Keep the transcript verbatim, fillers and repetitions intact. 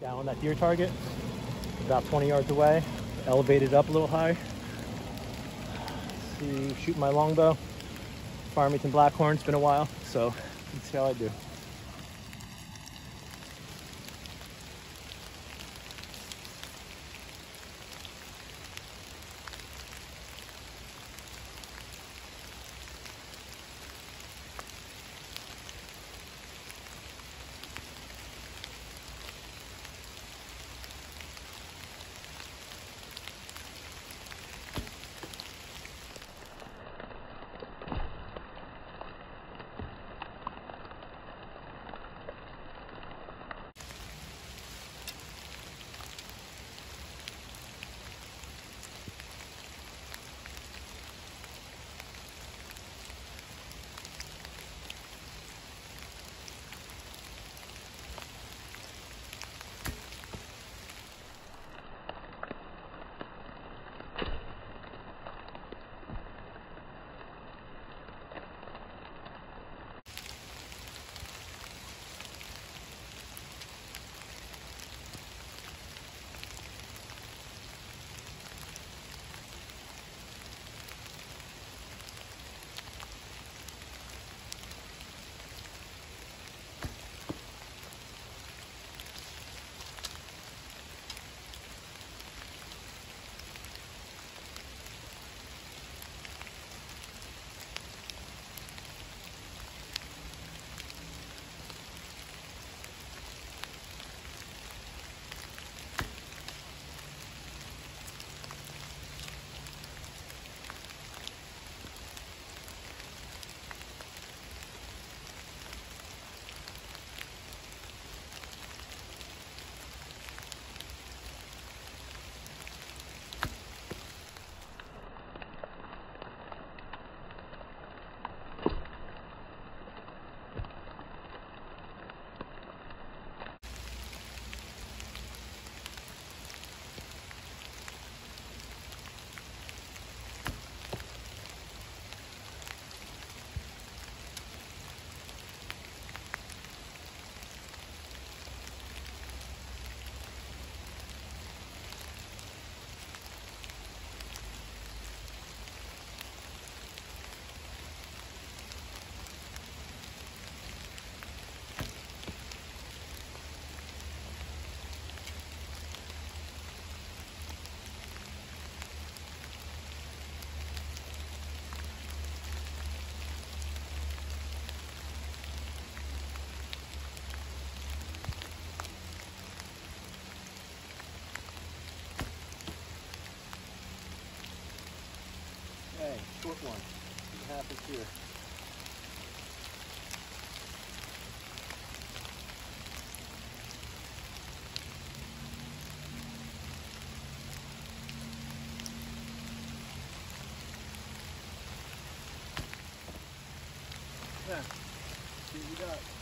Down on that deer target, about twenty yards away, elevated up a little high. See, shoot my longbow. Farmington Black Horn, it's been a while, so let's see how I do. Short one, what happens here? Yeah, see what you got.